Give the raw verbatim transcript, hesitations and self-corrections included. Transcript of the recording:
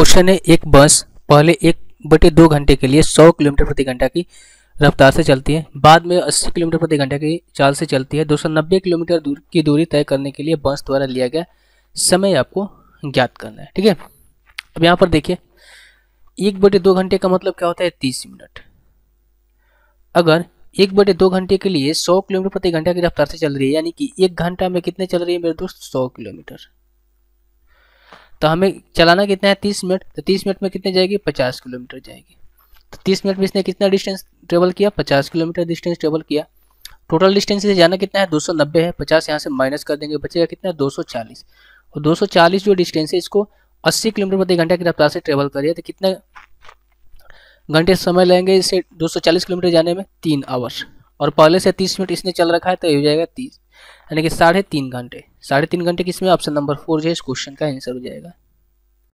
Question है, एक बस पहले एक बटे दो घंटे के लिए सौ किलोमीटर प्रति घंटा की रफ्तार से चलती है, बाद में अस्सी किलोमीटर प्रति घंटा की चाल से चलती है। दो सौ नब्बे किलोमीटर दूर की दूरी तय करने के लिए बस द्वारा लिया गया समय आपको ज्ञात करना है। ठीक है, अब यहाँ पर देखिए एक बटे दो घंटे का मतलब क्या होता है, तीस मिनट। अगर एक बटे दो घंटे के लिए सौ किलोमीटर प्रति घंटा की रफ्तार से चल रही है, यानी कि एक घंटा में कितने चल रही है मेरे दोस्त, सौ किलोमीटर। तो हमें चलाना कितना है, तीस मिनट। तो तीस मिनट में कितने जाएगी, पचास किलोमीटर जाएगी। तो तीस मिनट में इसने कितना डिस्टेंस ट्रेवल किया, पचास किलोमीटर डिस्टेंस ट्रेवल किया। टोटल डिस्टेंस इसे जाना कितना है, दो सौ नब्बे है, पचास यहाँ से माइनस कर देंगे, बचेगा कितना, दो सौ चालीस। और दो सौ चालीस जो डिस्टेंस है इसको अस्सी किलोमीटर प्रति घंटा की रफ्तार से ट्रेवल करिए, तो कितने घंटे समय लगेंगे इसे दो सौ चालीस किलोमीटर जाने में, तीन आवर्स। और पहले से तीस मिनट इसने चल रखा है तो ये हो जाएगा तीस, यानी कि साढ़े तीन घंटे। साढ़े तीन घंटे किसमें, ऑप्शन नंबर फोर जो है इस क्वेश्चन का आंसर हो जाएगा।